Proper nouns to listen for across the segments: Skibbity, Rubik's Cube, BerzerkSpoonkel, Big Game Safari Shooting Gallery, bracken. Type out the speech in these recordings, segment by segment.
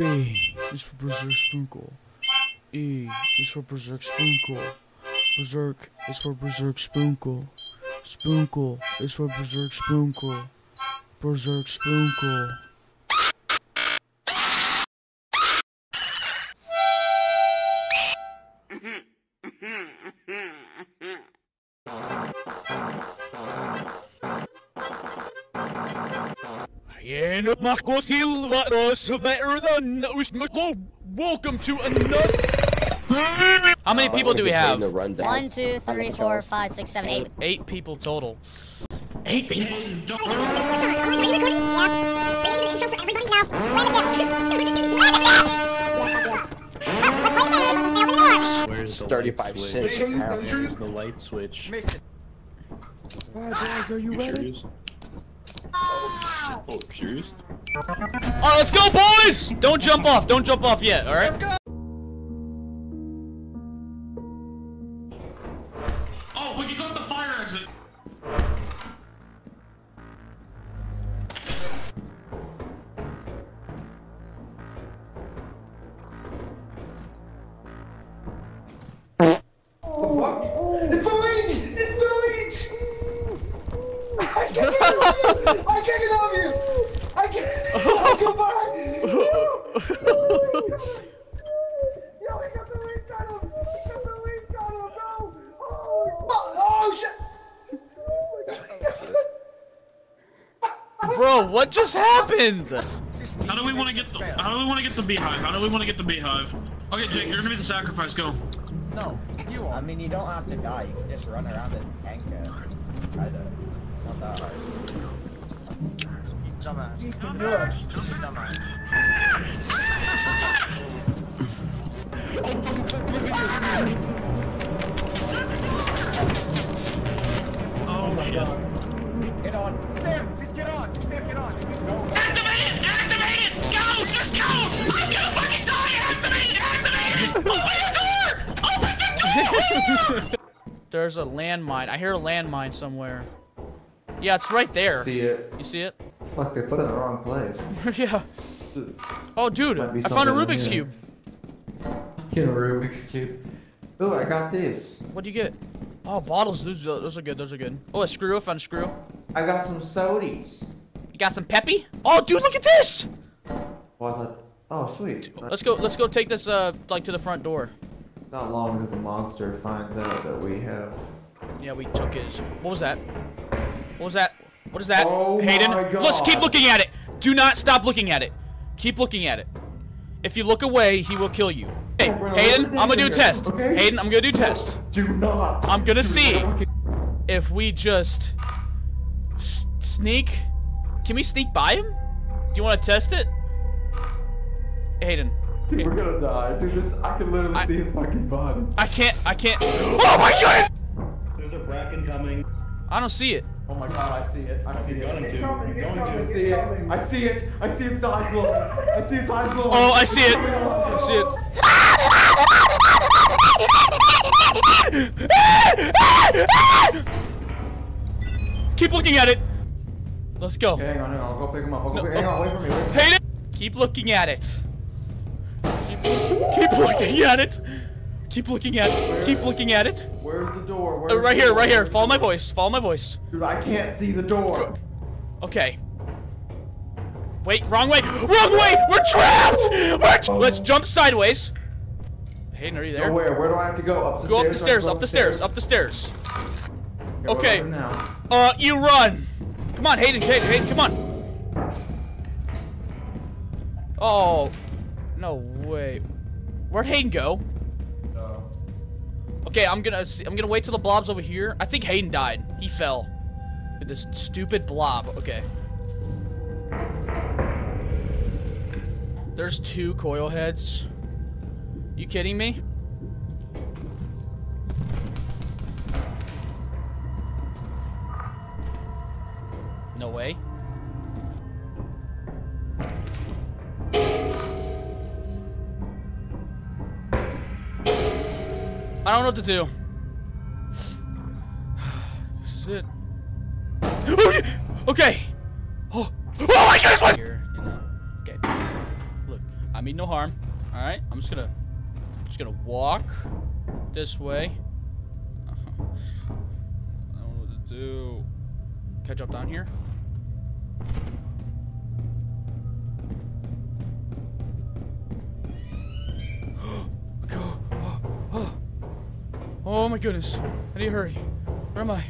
B is for BerzerkSpoonkel. E is for BerzerkSpoonkel. Berserk is for BerzerkSpoonkel. Spoonkel is for BerzerkSpoonkel. BerzerkSpoonkel. Welcome to another. How many people do we have? 1, 2, 3, 4, 5, 6, 7, 8. 8 people total. 8 people. Where's the 35 cents? Where's the light switch? Guys, are you ready? Oh, serious? Oh, let's go, boys! Don't jump off. Don't jump off yet, all right? Let's go. Oh, we can go to the fire exit. I can't get off you! I can't! Oh, goodbye! Yo, he got the leash on him! He got the leash on him! No! Oh, shit! Oh, my God. Bro, what just happened? How do we want to get the beehive? How do we want to get the beehive? Okay, Jake, you're gonna be the sacrifice. Go. No, you are. I mean, you don't have to die. You can just run around and anchor. Try to. Oh my God. Get on. Sam, just get on. Sam, get on. Activate it! Activate it! Go! Just go! I'm gonna fucking die! Activate it! Activate it! Open the door! Open the door! There's a landmine. I hear a landmine somewhere. Yeah, it's right there. See it. You see it? Fuck, they put it in the wrong place. Yeah. Oh, dude, I found a Rubik's Cube. Get a Rubik's Cube. Oh, I got this. What'd you get? Oh, bottles. Those are good. Those are good. Oh, a screw. I found a screw. I got some sodies. You got some Peppy? Oh, dude, look at this! What? Oh, sweet. Let's go take this, like, to the front door. Not long until the monster finds out that we have. Yeah, we took his. What was that? What was that? What is that? Oh, Hayden? Let's keep looking at it. Do not stop looking at it. Keep looking at it. If you look away, he will kill you. Hey, Hayden, I'm gonna do a test. Okay? Hayden, I'm gonna do a test. Do not. I'm gonna see if we just sneak. Can we sneak by him? Do you want to test it? Hayden. Dude, we're gonna die. Dude, this, I can literally see his fucking body. I can't. Oh my God! There's a bracken coming. I don't see it. Oh my God, I see it. I see it. I see it. I see its eyes glow. I see its eyes glow. Oh, I see it. I see it. Keep looking at it. Let's go. Okay, hang on. I'll go pick him up. Hang on, wait for me. Hate it. Keep looking at it. Keep looking at it. Keep looking at it. Keep looking at it. Where's the door? Where's right the door? Here, right here. Follow my voice. Follow my voice. Dude, I can't see the door. Okay. Wait, wrong way. Wrong way! We're trapped! Let's jump sideways. Hayden, are you there? Where do I have to go? Up the stairs. Okay. You run. Come on, Hayden, come on. Oh. No way. Where'd Hayden go? Okay, I'm gonna wait till the blob's over here. I think Hayden died. He fell. This stupid blob. Okay. There's 2 coil heads. You kidding me? No way. I don't know what to do. This is it. Okay. Oh my goodness! Here, you know. Okay. Look, I I mean no harm. All right, I'm just gonna walk this way. I don't know what to do. Can I jump down here? Oh my goodness, I need to hurry. Where am I?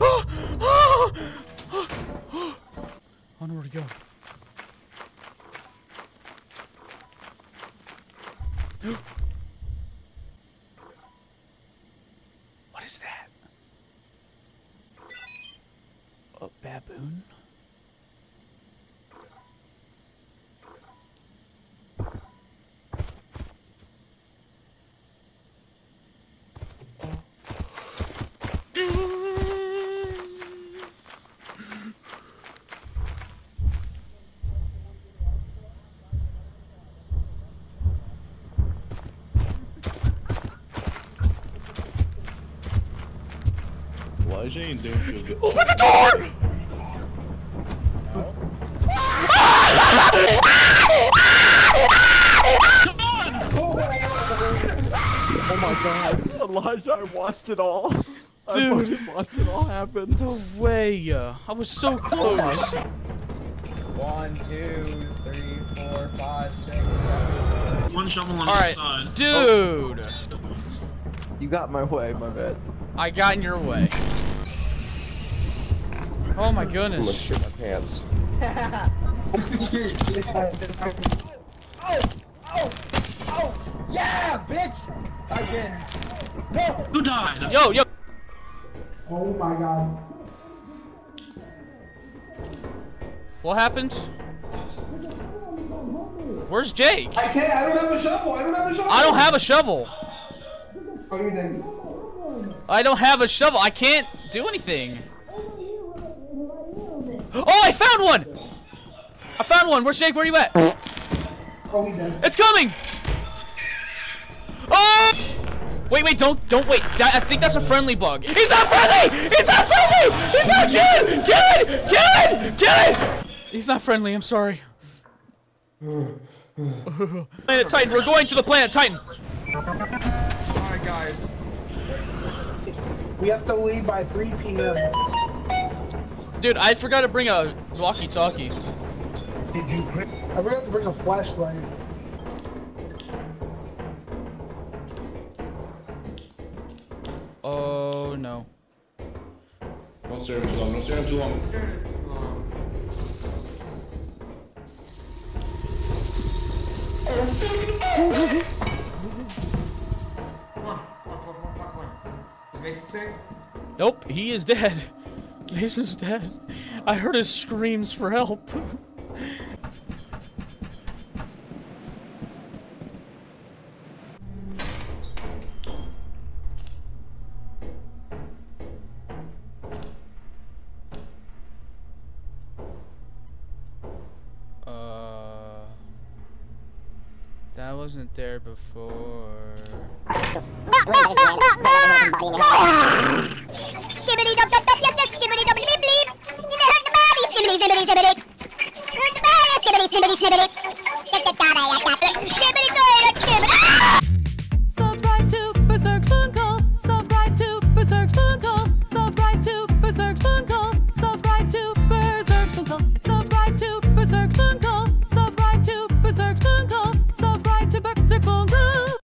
I don't know where to go. What is that? A baboon? Open the door! No. Come on! Oh my god, Elijah, I watched it all. Dude, I watched it all happen. No way. I was so close. 1, 2, 3, 4, 5, 6, 7. One shovel on each side. Dude! You got my way, my bad. I got in your way. Oh my goodness. I'm gonna shit my pants. Oh! Oh! Oh! Yeah, bitch! Again. No. Who died? Yo, yo! Oh my god. What happened? Where's Jake? I can't, I don't have a shovel! I don't have a shovel! I don't have a shovel! What do you think? I don't have a shovel! I can't do anything! Oh, I found one! I found one. Where's Jake? Where are you at? Oh, he's dead. It's coming! Oh! Wait, wait, don't wait. I think that's a friendly bug. He's not friendly! He's not friendly! He's not good! Good! Good! Good! He's not friendly. I'm sorry. Planet Titan. We're going to the Planet Titan. Alright, guys. We have to leave by 3 p.m. Dude, I forgot to bring a walkie-talkie. Did you bring? I forgot to bring a flashlight. Oh no. Don't stare too long. Don't stare too long. Come on. Is Mason safe? Nope, he is dead. Mason's dead. I heard his screams for help. That wasn't there before. Skibbity dub dub dub yes yes skibbity.